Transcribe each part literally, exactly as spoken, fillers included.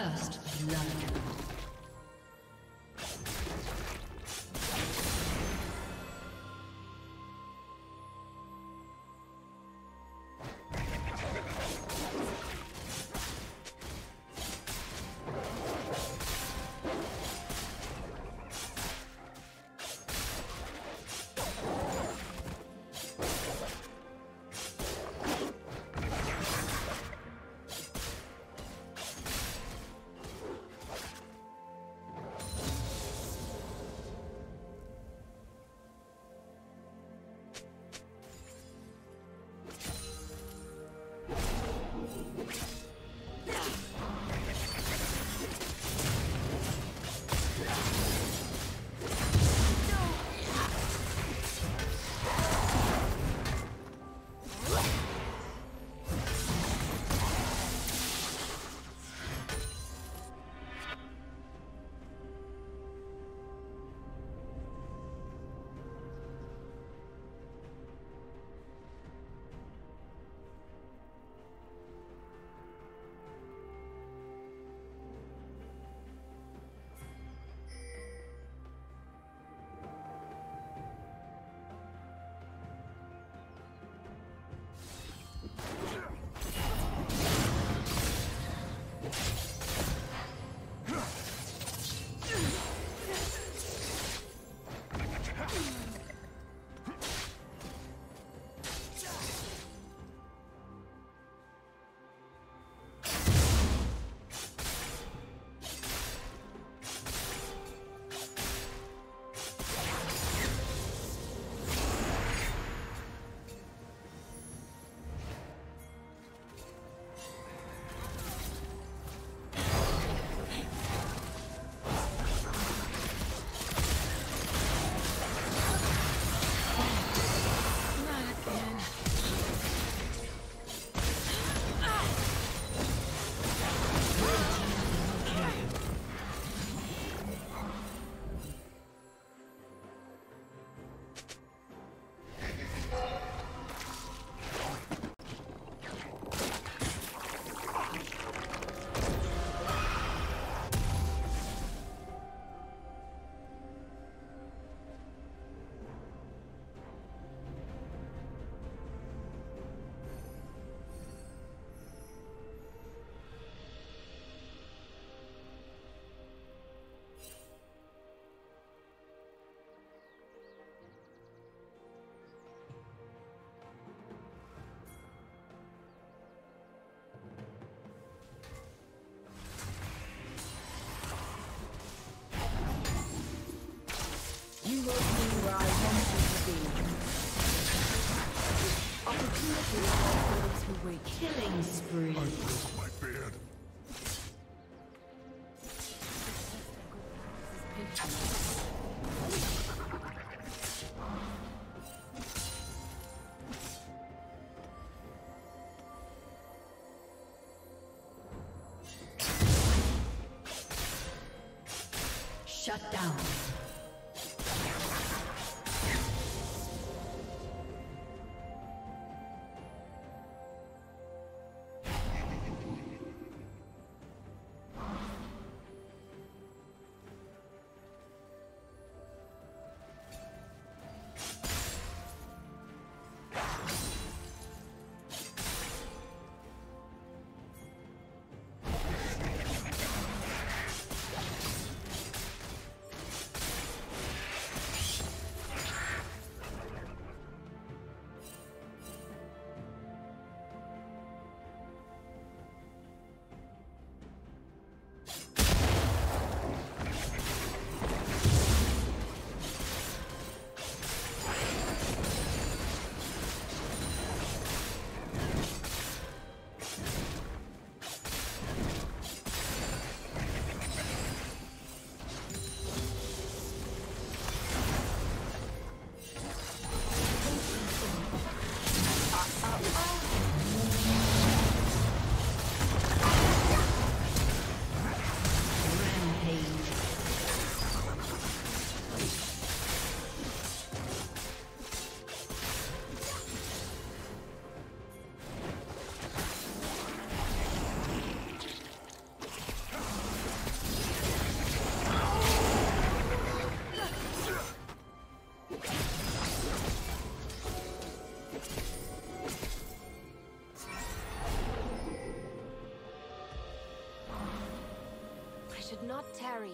First blood. You will be where I want you to be. Opportunity for those who wait. Killing spree. I broke my beard. Shut down. hurry.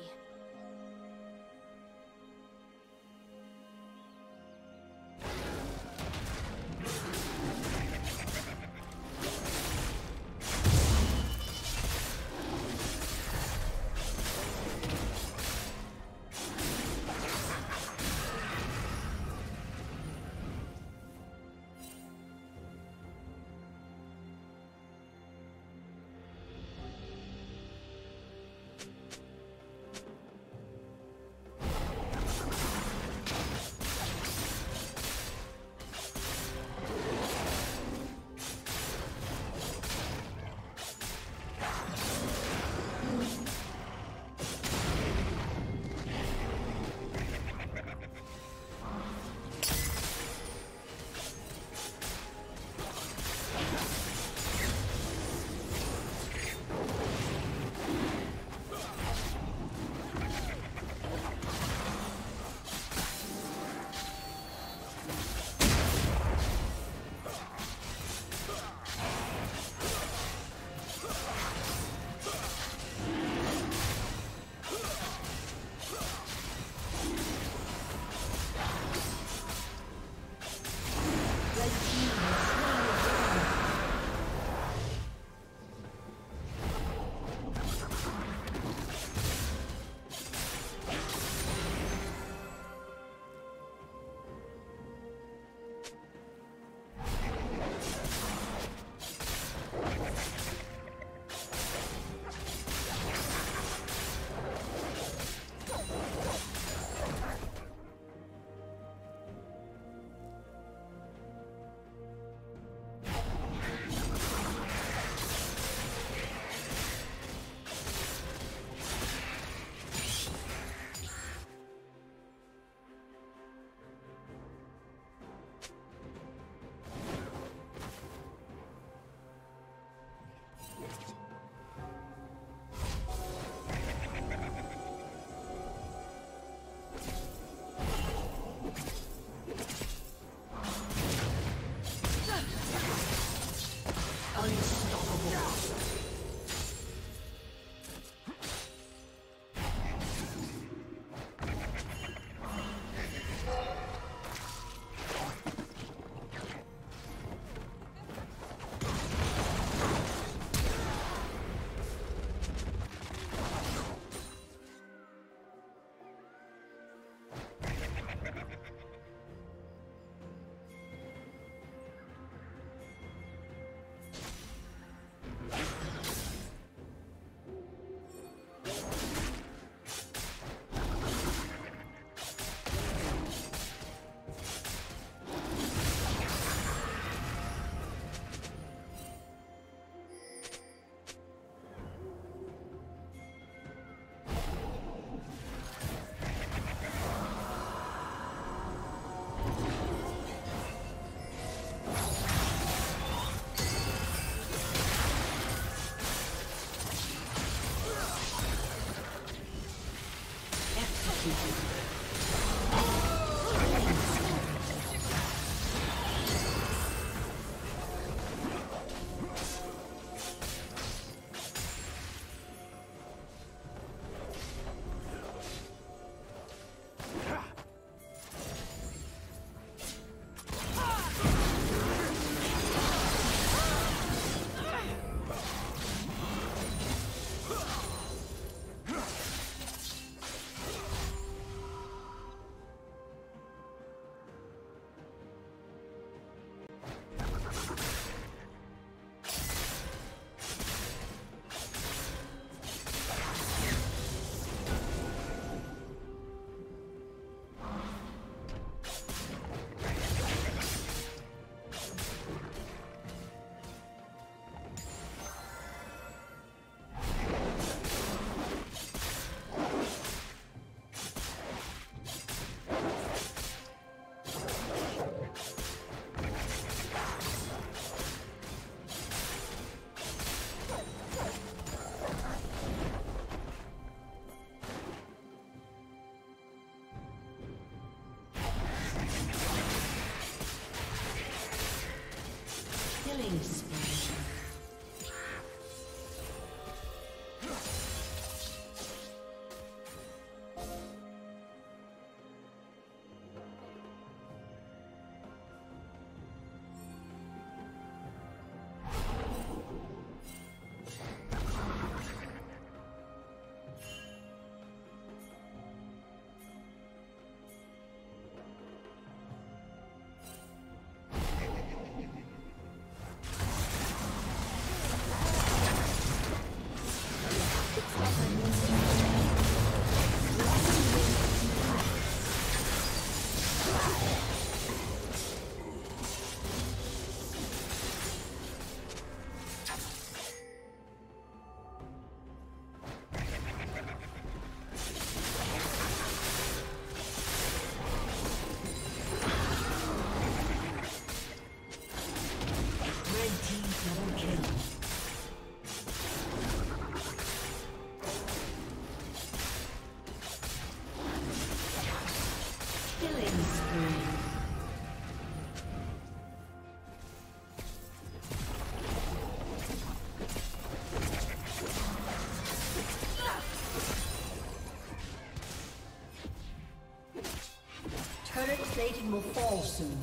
Turret plating will fall soon.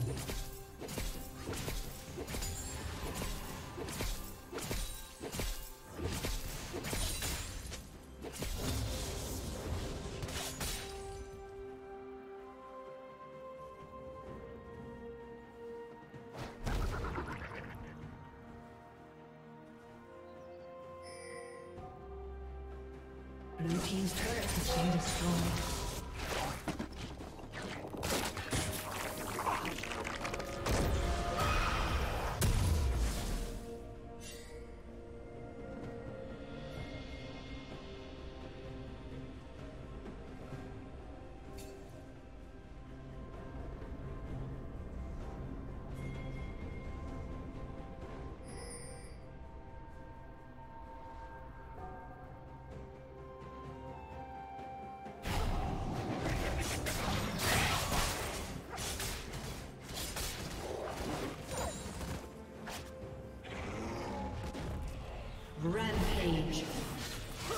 Blue team's turret has been destroyed. Rampage. Blue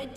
Red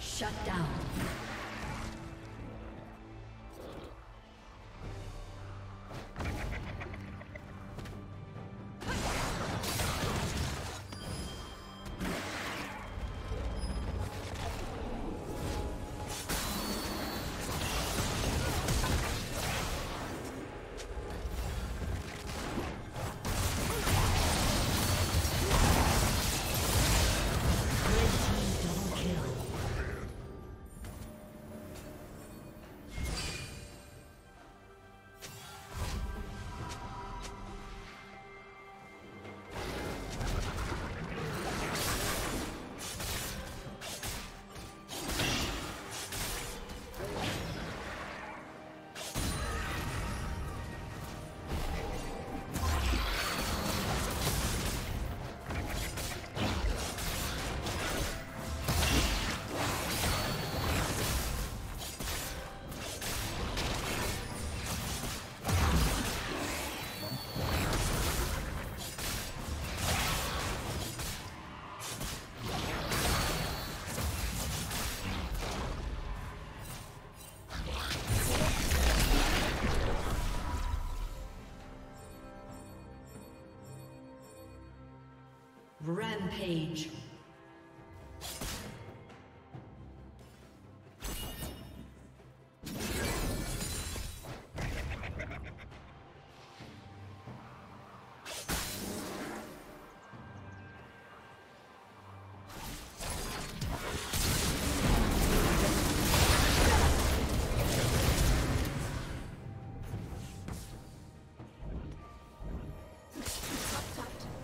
Shut down. Rampage.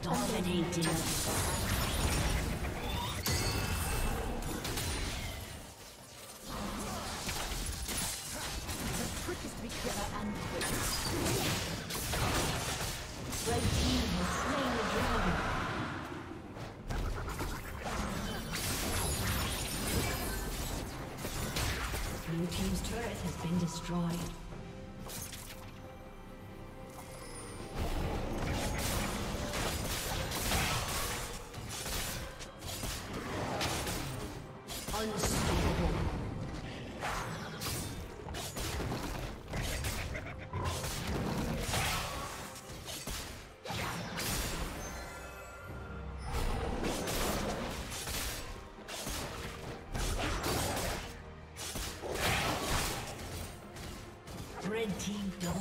Dominating. Destroyed. Red team double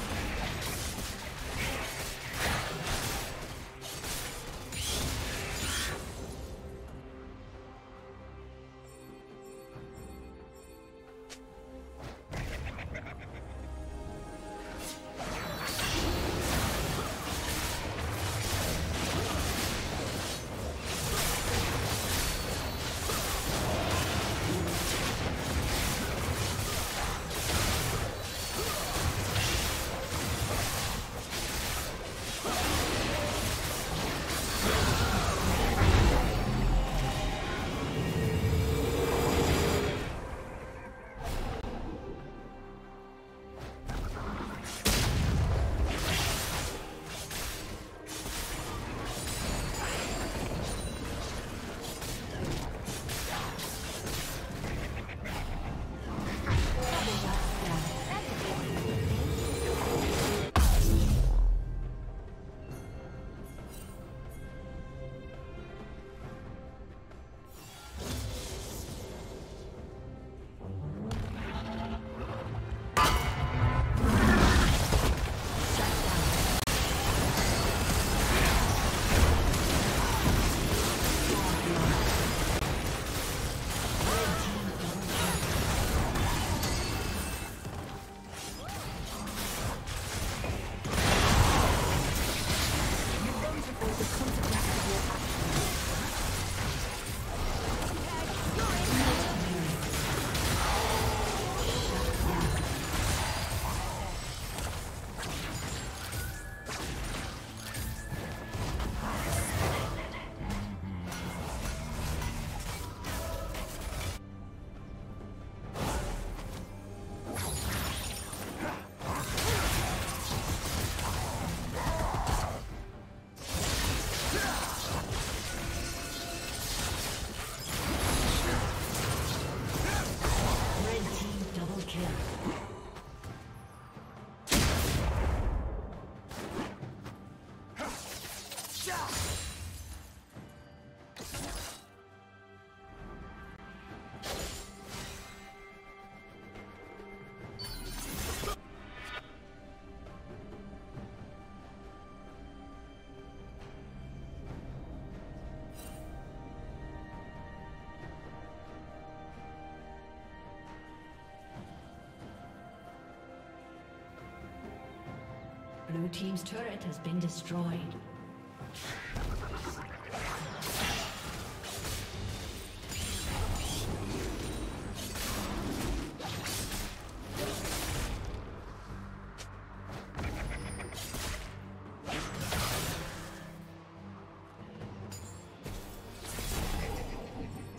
Blue team's turret has been destroyed.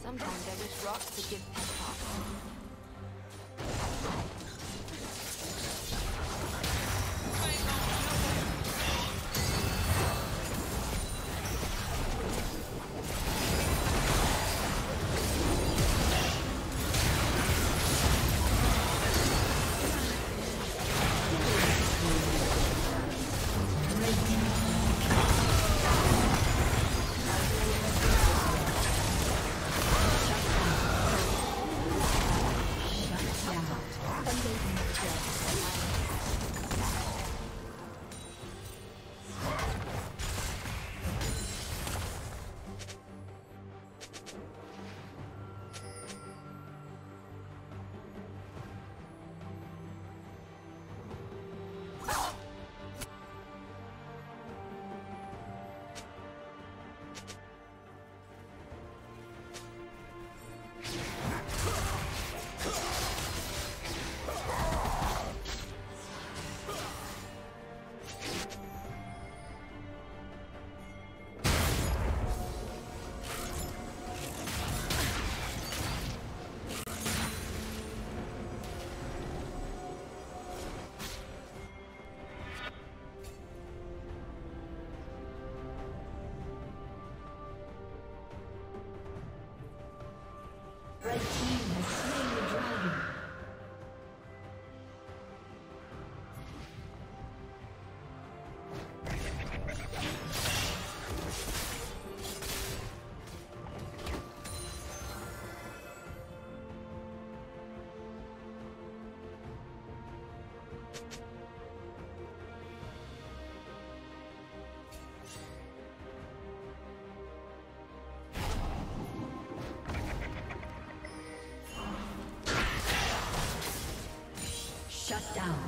Sometimes I wish rocks to give pep talks. Shut down.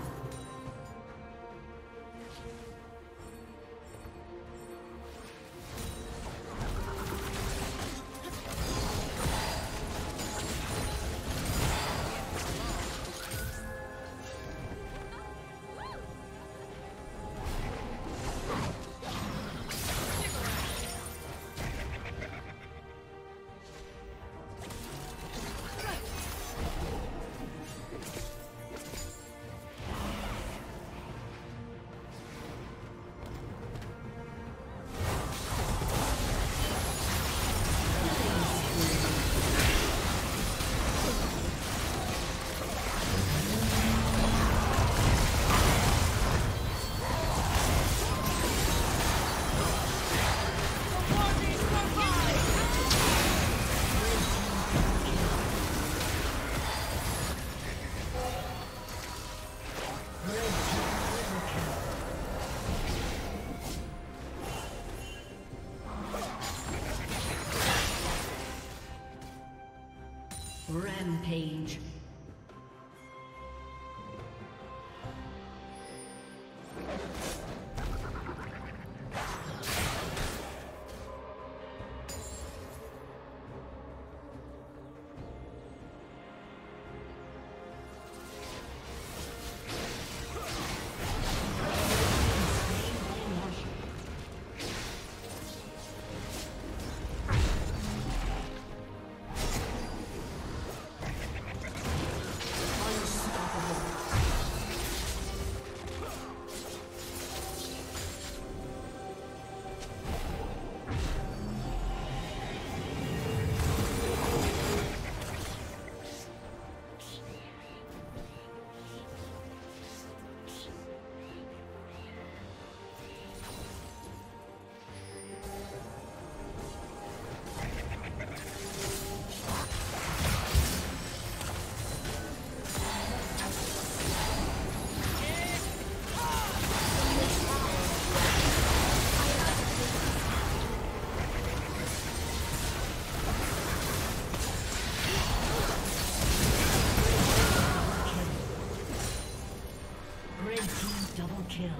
Rampage. Double kill.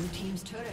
Blue team's turret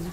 Blue